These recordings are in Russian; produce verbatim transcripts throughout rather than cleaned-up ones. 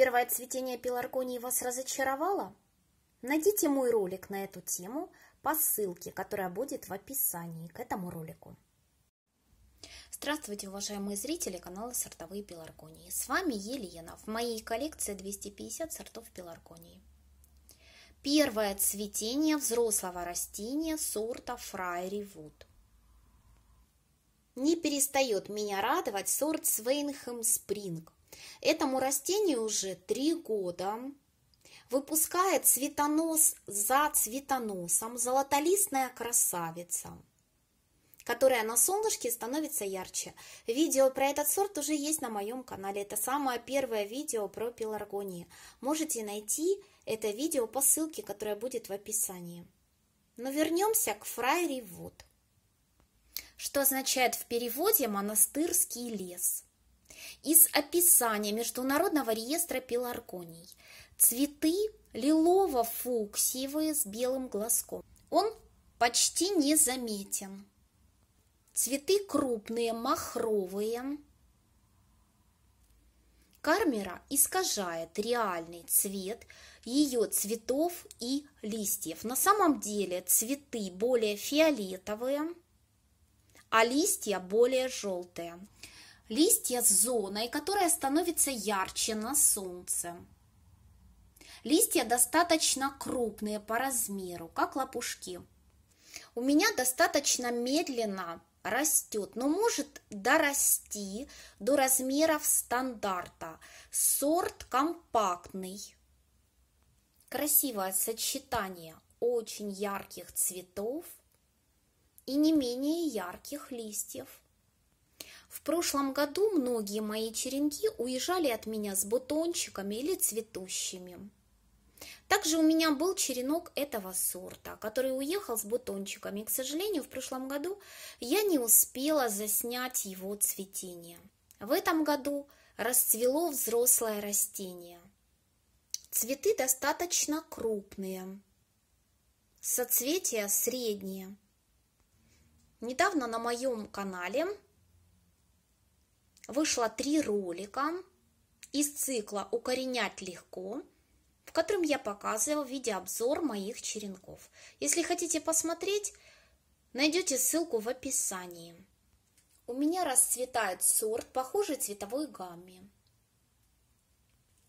Первое цветение пеларгонии вас разочаровало? Найдите мой ролик на эту тему по ссылке, которая будет в описании к этому ролику. Здравствуйте, уважаемые зрители канала «Сортовые пеларгонии». С вами Елена. В моей коллекции двести пятьдесят сортов пеларгонии. Первое цветение взрослого растения сорта Friary Wood. Не перестает меня радовать сорт Swainham Spring. Этому растению уже три года. Выпускает цветонос за цветоносом, золотолистная красавица, которая на солнышке становится ярче. Видео про этот сорт уже есть на моем канале. Это самое первое видео про пеларгонии. Можете найти это видео по ссылке, которая будет в описании. Но вернемся к Friary Wood. Что означает в переводе «монастырский лес». Из описания Международного реестра пеларгоний. Цветы лилово-фуксиевые с белым глазком. Он почти незаметен. Цветы крупные, махровые. Камера искажает реальный цвет ее цветов и листьев. На самом деле цветы более фиолетовые, а листья более желтые. Листья с зоной, которая становится ярче на солнце. Листья достаточно крупные по размеру, как лопушки. У меня достаточно медленно растет, но может дорасти до размеров стандарта. Сорт компактный. Красивое сочетание очень ярких цветов и не менее ярких листьев. В прошлом году многие мои черенки уезжали от меня с бутончиками или цветущими. Также у меня был черенок этого сорта, который уехал с бутончиками. К сожалению, в прошлом году я не успела заснять его цветение. В этом году расцвело взрослое растение. Цветы достаточно крупные, соцветия средние. Недавно на моем канале вышло три ролика из цикла «Укоренять легко», в котором я показывала видеообзор моих черенков. Если хотите посмотреть, найдете ссылку в описании. У меня расцветает сорт, похожий цветовой гамме.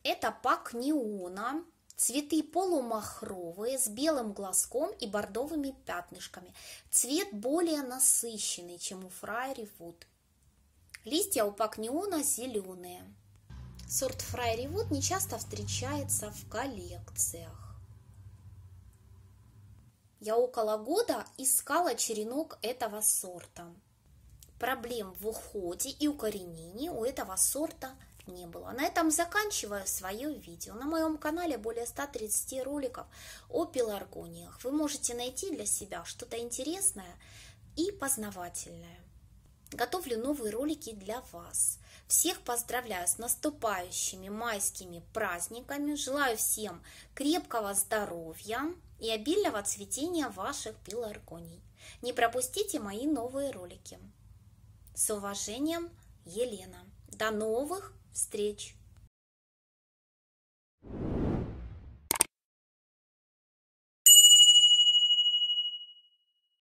Это пак неона. Цветы полумахровые, с белым глазком и бордовыми пятнышками. Цвет более насыщенный, чем у Friary Wood. Листья у пак неона зеленые. Сорт Friary Wood не часто встречается в коллекциях. Я около года искала черенок этого сорта. Проблем в уходе и укоренении у этого сорта не было. На этом заканчиваю свое видео. На моем канале более ста тридцати роликов о пеларгониях. Вы можете найти для себя что-то интересное и познавательное. Готовлю новые ролики для вас. Всех поздравляю с наступающими майскими праздниками. Желаю всем крепкого здоровья и обильного цветения ваших пеларгоний. Не пропустите мои новые ролики. С уважением, Елена. До новых встреч!